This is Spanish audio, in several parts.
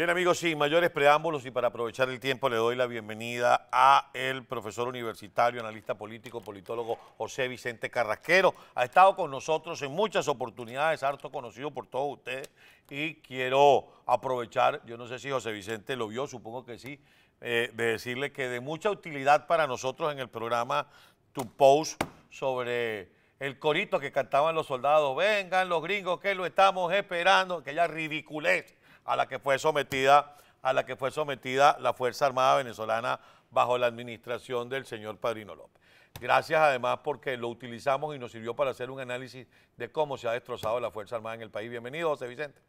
Bien, amigos, sin mayores preámbulos y para aprovechar el tiempo le doy la bienvenida a el profesor universitario, analista político, politólogo José Vicente Carrasquero. Ha estado con nosotros en muchas oportunidades, harto conocido por todos ustedes, y quiero aprovechar, yo no sé si José Vicente lo vio, supongo que sí, de decirle que de mucha utilidad para nosotros en el programa tu post sobre el corito que cantaban los soldados, vengan los gringos que lo estamos esperando, aquella ridiculez a la que fue sometida la Fuerza Armada Venezolana bajo la administración del señor Padrino López. Gracias además porque lo utilizamos y nos sirvió para hacer un análisis de cómo se ha destrozado la Fuerza Armada en el país. Bienvenido, José Vicente.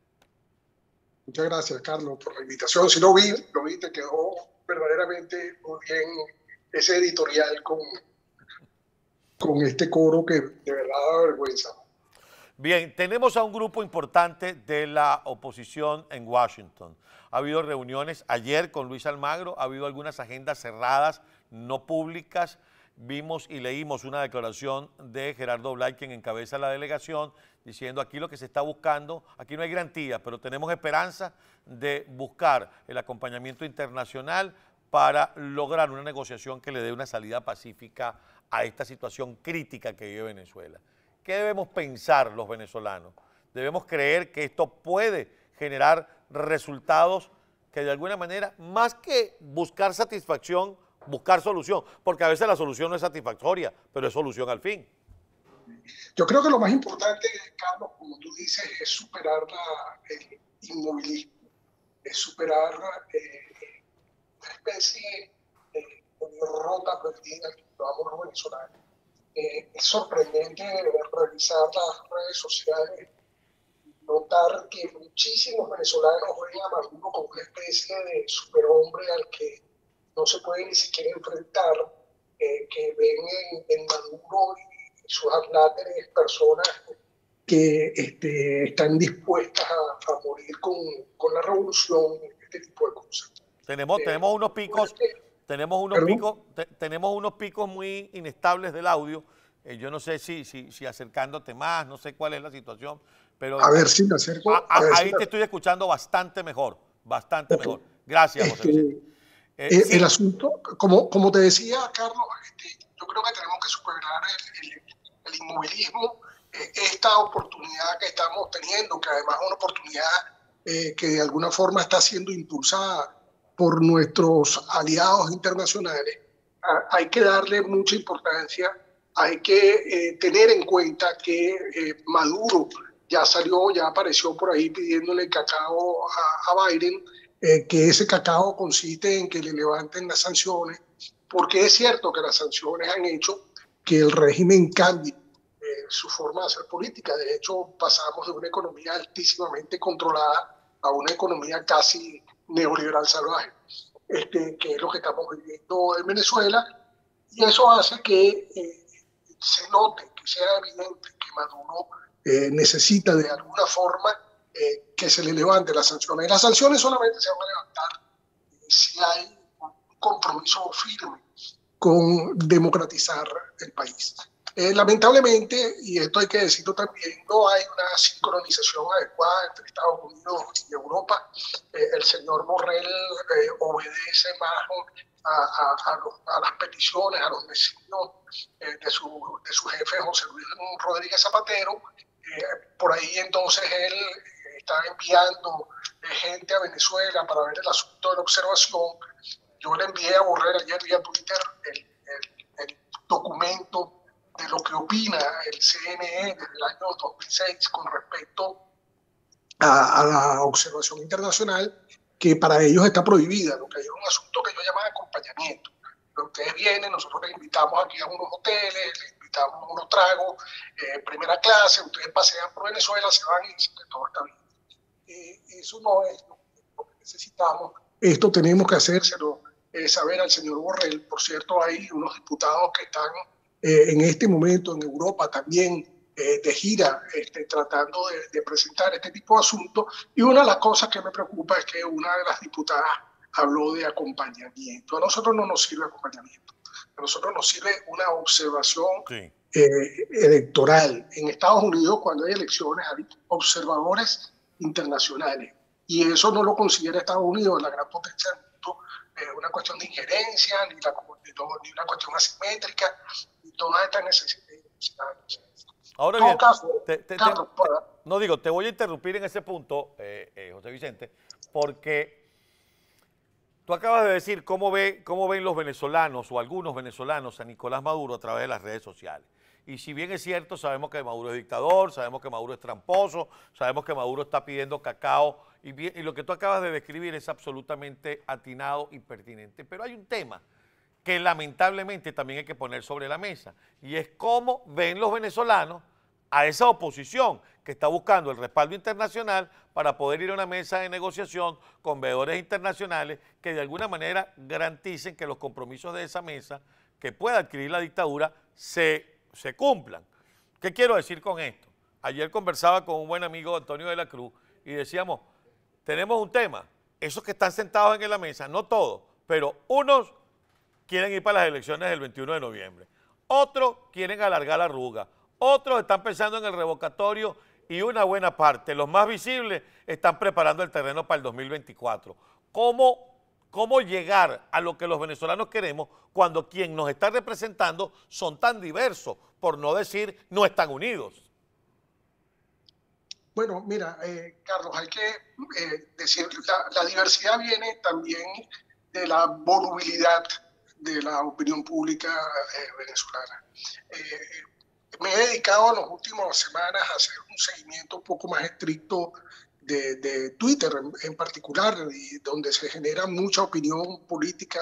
Muchas gracias, Carlos, por la invitación. Si lo vi, te quedó verdaderamente muy bien ese editorial con este coro que de verdad da vergüenza. Bien, tenemos a un grupo importante de la oposición en Washington. Ha habido reuniones ayer con Luis Almagro, ha habido algunas agendas cerradas, no públicas. Vimos y leímos una declaración de Gerardo Blay, quien encabeza la delegación, diciendo aquí lo que se está buscando, aquí no hay garantías, pero tenemos esperanza de buscar el acompañamiento internacional para lograr una negociación que le dé una salida pacífica a esta situación crítica que vive Venezuela. ¿Qué debemos pensar los venezolanos? ¿Debemos creer que esto puede generar resultados que de alguna manera, más que buscar satisfacción, buscar solución? Porque a veces la solución no es satisfactoria, pero es solución al fin. Yo creo que lo más importante, Carlos, como tú dices, es superar el inmovilismo, es superar una especie de derrota perdida que llevamos los venezolanos. Es sorprendente revisar las redes sociales, notar que muchísimos venezolanos ven a Maduro como una especie de superhombre al que no se puede ni siquiera enfrentar, que ven en Maduro y sus adláteres personas que están dispuestas a morir con la revolución, este tipo de cosas. Tenemos unos picos. Tenemos unos picos muy inestables del audio. Yo no sé si acercándote más, no sé cuál es la situación, pero a ver si me acerco. Ahí te estoy escuchando bastante okay. Mejor. Gracias, José Vicente. Sí. El asunto, como te decía, Carlos, yo creo que tenemos que superar el inmovilismo, esta oportunidad que estamos teniendo, que además es una oportunidad que de alguna forma está siendo impulsada por nuestros aliados internacionales. Hay que darle mucha importancia, hay que tener en cuenta que Maduro ya apareció por ahí pidiéndole cacao a Biden, que ese cacao consiste en que le levanten las sanciones, porque es cierto que las sanciones han hecho que el régimen cambie su forma de hacer política. De hecho, pasamos de una economía altísimamente controlada a una economía casi neoliberal salvaje, que es lo que estamos viviendo en Venezuela, y eso hace que se note, que sea evidente que Maduro necesita de alguna forma que se le levante las sanciones. Las sanciones solamente se van a levantar si hay un compromiso firme con democratizar el país. Lamentablemente, y esto hay que decirlo también, no hay una sincronización adecuada entre Estados Unidos y Europa. El señor Borrell obedece más a las peticiones, a los designios de su jefe José Luis Rodríguez Zapatero. Por ahí entonces él está enviando gente a Venezuela para ver el asunto de la observación. Yo le envié a Borrell ayer vía Twitter el documento de lo que opina el CNE desde el año 2006 con respecto a la observación internacional, que para ellos está prohibida, lo que hay es un asunto que yo llamo acompañamiento. Pero ustedes vienen, nosotros les invitamos aquí a unos hoteles, les invitamos unos tragos, primera clase, ustedes pasean por Venezuela, se van y dicen que todo está bien. Eso no es lo que necesitamos. Esto tenemos que hacérselo saber al señor Borrell. Por cierto, hay unos diputados que están en este momento en Europa también de gira, tratando de presentar este tipo de asuntos, y una de las cosas que me preocupa es que una de las diputadas habló de acompañamiento. A nosotros no nos sirve acompañamiento, a nosotros nos sirve una observación sí. Electoral. En Estados Unidos, cuando hay elecciones, hay observadores internacionales, y eso no lo considera Estados Unidos la gran potencia del mundo, una cuestión de injerencia, ni una cuestión asimétrica, ni todas estas necesidades. Ahora bien, te voy a interrumpir en ese punto, José Vicente, porque tú acabas de decir cómo ven los venezolanos o algunos venezolanos a Nicolás Maduro a través de las redes sociales. Y si bien es cierto, sabemos que Maduro es dictador, sabemos que Maduro es tramposo, sabemos que Maduro está pidiendo cacao, y lo que tú acabas de describir es absolutamente atinado y pertinente. Pero hay un tema que lamentablemente también hay que poner sobre la mesa, y es cómo ven los venezolanos a esa oposición que está buscando el respaldo internacional para poder ir a una mesa de negociación con veedores internacionales que de alguna manera garanticen que los compromisos de esa mesa que pueda adquirir la dictadura se cumplan. ¿Qué quiero decir con esto? Ayer conversaba con un buen amigo, Antonio de la Cruz, y decíamos, tenemos un tema, esos que están sentados en la mesa, no todos, pero unos quieren ir para las elecciones del 21 de noviembre, otros quieren alargar la arruga, otros están pensando en el revocatorio y una buena parte, los más visibles, están preparando el terreno para el 2024. ¿Cómo llegar a lo que los venezolanos queremos cuando quien nos está representando son tan diversos, por no decir no están unidos? Bueno, mira, Carlos, hay que decir que la diversidad viene también de la volubilidad de la opinión pública venezolana. Me he dedicado en las últimas semanas a hacer un seguimiento un poco más estricto de Twitter en particular, y donde se genera mucha opinión política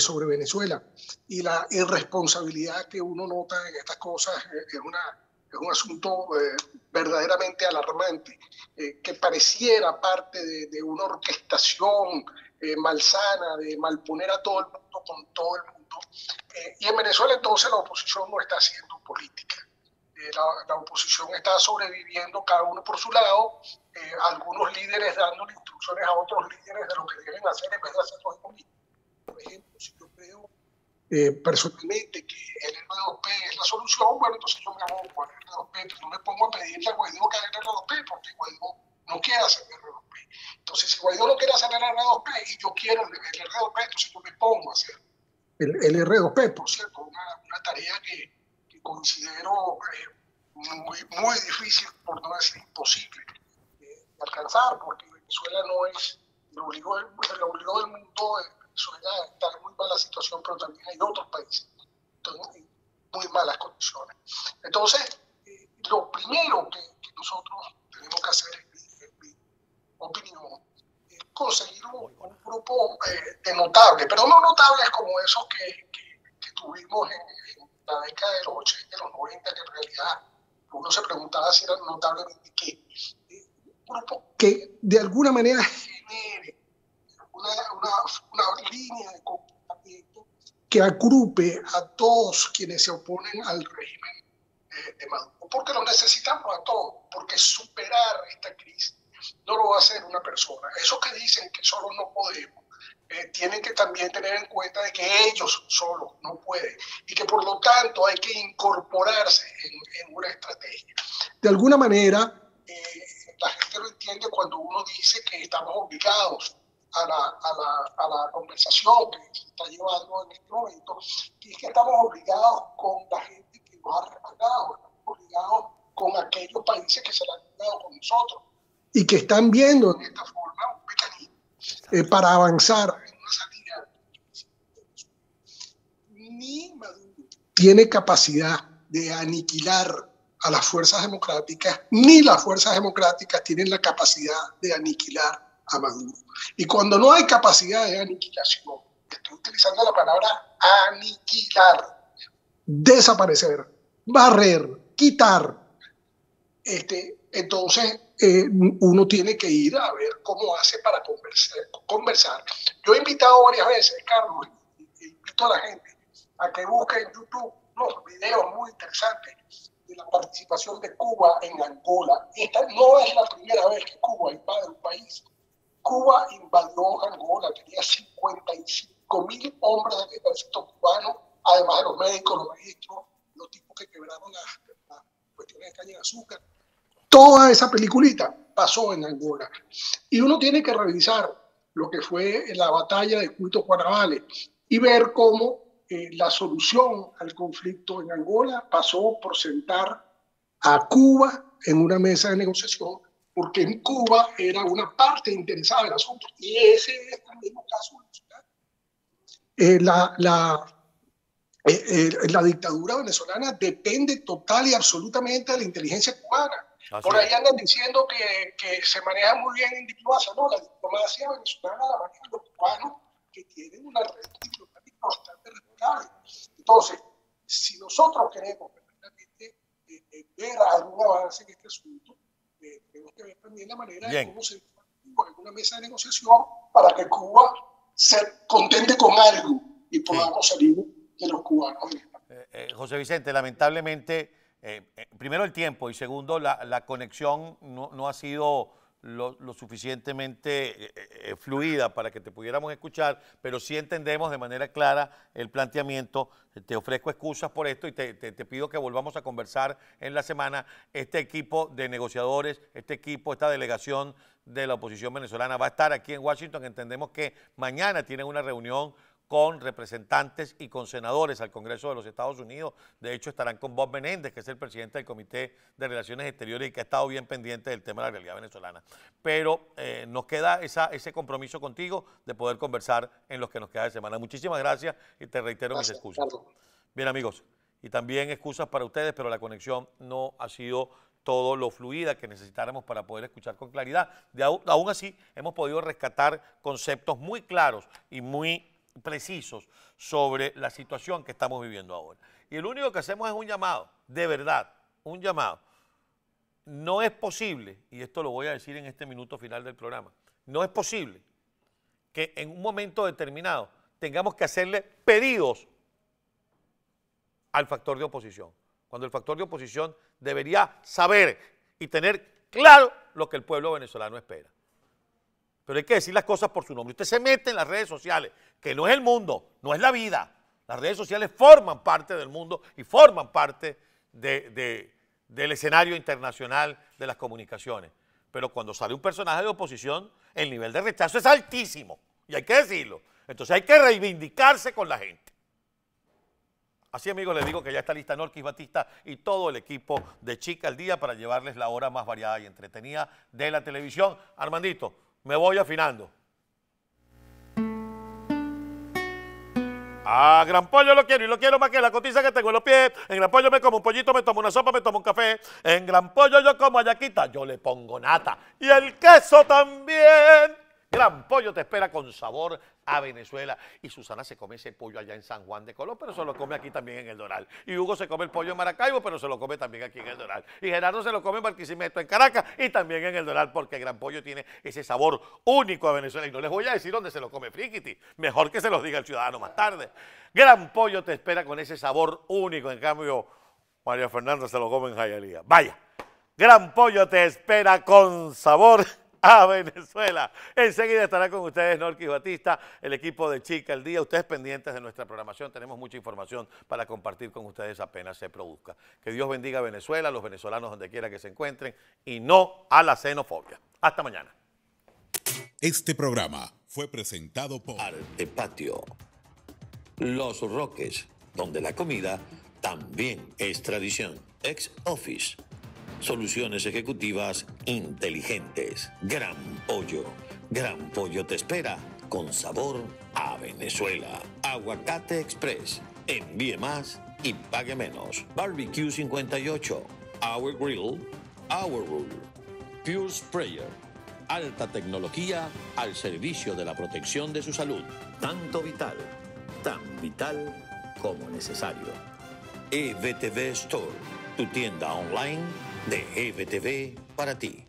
sobre Venezuela. Y la irresponsabilidad que uno nota en estas cosas es un asunto verdaderamente alarmante, que pareciera parte de una orquestación malsana, de malponer a todo el mundo con todo el mundo. Y en Venezuela entonces la oposición no está haciendo política. La oposición está sobreviviendo cada uno por su lado, algunos líderes dándole instrucciones a otros líderes de lo que deben hacer en vez de hacer todo mismo. Por ejemplo, si yo creo personalmente que el R2P es la solución, bueno, entonces yo me abogo al R2P, pero no me pongo a pedirle a Guaidó que haga el R2P, porque Guaidó no quiere hacer el R2P. Entonces, si Guaidó no quiere hacer el R2P y yo quiero el R2P, entonces yo me pongo a hacer el R2P, por cierto, una tarea que considero muy difícil, por no decir imposible, de alcanzar, porque Venezuela no es lo obligó del mundo. Venezuela está en muy mala situación, pero también hay otros países en muy malas condiciones. Entonces, lo primero que nosotros tenemos que hacer, en mi opinión, es conseguir un grupo de notables, pero no notables como esos que tuvimos en la década de los 80, de los 90, que en realidad uno se preguntaba si eran notablemente qué. Un grupo que de alguna manera genere una línea de comportamiento que agrupe a todos quienes se oponen al régimen de Maduro, porque lo necesitamos a todos, porque superar esta crisis no lo va a hacer una persona. Esos que dicen que solo no podemos, tienen que también tener en cuenta de que ellos solos no pueden y que por lo tanto hay que incorporarse en una estrategia. De alguna manera, la gente lo entiende cuando uno dice que estamos obligados a la conversación que se está llevando en este momento, y es que estamos obligados con la gente que nos ha respaldado, estamos obligados con aquellos países que se la han dado con nosotros y que están viendo de esta forma un mecanismo para avanzar en una salida. Ni Maduro tiene capacidad de aniquilar a las fuerzas democráticas, ni las fuerzas democráticas tienen la capacidad de aniquilar a Maduro. Y cuando no hay capacidad de aniquilación, estoy utilizando la palabra aniquilar, desaparecer, barrer, quitar, entonces uno tiene que ir a ver cómo hace para conversar. Yo he invitado varias veces, Carlos, invito a la gente a que busque en YouTube unos videos muy interesantes de la participación de Cuba en Angola. Esta no es la primera vez que Cuba invade un país. Cuba invadió Angola, tenía 55.000 hombres del ejército cubano, además de los médicos, los maestros, los tipos que quebraron las cuestiones de caña de azúcar. Toda esa peliculita pasó en Angola. Y uno tiene que revisar lo que fue la batalla de Cuito Cuanavale y ver cómo la solución al conflicto en Angola pasó por sentar a Cuba en una mesa de negociación, porque en Cuba era una parte interesada del asunto. Y ese es el mismo caso. La dictadura venezolana depende total y absolutamente de la inteligencia cubana. Así por ahí andan diciendo que se maneja muy bien en diplomacia. No, la diplomacia venezolana la manejan los cubanos, que tienen una red diplomática bastante respetable. Entonces, si nosotros queremos realmente ver algún avance en este asunto, tenemos que ver también la manera bien de cómo se pone una mesa de negociación para que Cuba se contente con algo y podamos salir de los cubanos. José Vicente, lamentablemente, primero el tiempo y segundo la conexión no ha sido lo suficientemente fluida para que te pudiéramos escuchar, pero sí entendemos de manera clara el planteamiento. Te ofrezco excusas por esto y te pido que volvamos a conversar en la semana. Este equipo de negociadores, este equipo, esta delegación de la oposición venezolana va a estar aquí en Washington. Entendemos que mañana tienen una reunión con representantes y con senadores al Congreso de los Estados Unidos. De hecho, estarán con Bob Menéndez, que es el presidente del Comité de Relaciones Exteriores y que ha estado bien pendiente del tema de la realidad venezolana. Pero nos queda ese compromiso contigo de poder conversar en los que nos queda de semana. Muchísimas gracias y te reitero mis excusas. Claro. Bien, amigos, y también excusas para ustedes, pero la conexión no ha sido todo lo fluida que necesitáramos para poder escuchar con claridad. Aún así, hemos podido rescatar conceptos muy claros y muy precisos sobre la situación que estamos viviendo ahora. Y lo único que hacemos es un llamado, de verdad, un llamado. No es posible, y esto lo voy a decir en este minuto final del programa, no es posible que en un momento determinado tengamos que hacerle pedidos al factor de oposición, cuando el factor de oposición debería saber y tener claro lo que el pueblo venezolano espera. Pero hay que decir las cosas por su nombre. Usted se mete en las redes sociales, que no es el mundo, no es la vida. Las redes sociales forman parte del mundo y forman parte del escenario internacional de las comunicaciones. Pero cuando sale un personaje de oposición, el nivel de rechazo es altísimo. Y hay que decirlo. Entonces hay que reivindicarse con la gente. Así, amigos, les digo que ya está lista Norkys Batista y todo el equipo de Chica al Día para llevarles la hora más variada y entretenida de la televisión. Armandito, me voy afinando. Ah, Gran Pollo lo quiero y lo quiero más que la cotiza que tengo en los pies. En Gran Pollo me como un pollito, me tomo una sopa, me tomo un café. En Gran Pollo yo como hallaquita, yo le pongo nata. Y el queso también. Gran Pollo te espera con sabor a Venezuela. Y Susana se come ese pollo allá en San Juan de Colón, pero se lo come aquí también en El Doral. Y Hugo se come el pollo en Maracaibo, pero se lo come también aquí en El Doral. Y Gerardo se lo come en Barquisimeto, en Caracas y también en El Doral, porque Gran Pollo tiene ese sabor único a Venezuela. Y no les voy a decir dónde se lo come Frikiti, mejor que se los diga el ciudadano más tarde. Gran Pollo te espera con ese sabor único. En cambio, María Fernanda se lo come en Hialeah. Vaya, Gran Pollo te espera con sabor a Venezuela. Enseguida estará con ustedes Norkys Batista, el equipo de Chica al Día. Ustedes pendientes de nuestra programación, tenemos mucha información para compartir con ustedes apenas se produzca. Que Dios bendiga a Venezuela, a los venezolanos donde quiera que se encuentren y no a la xenofobia. Hasta mañana. Este programa fue presentado por Arte Patio, Los Roques, donde la comida también es tradición. Ex Office. Soluciones ejecutivas inteligentes. Gran Pollo. Gran Pollo te espera con sabor a Venezuela. Aguacate Express. Envíe más y pague menos. Barbecue 58. Our Grill. Our Rule. Pure Sprayer. Alta tecnología al servicio de la protección de su salud. Tanto vital, tan vital como necesario. EVTV Store. Tu tienda online de EVTV para ti.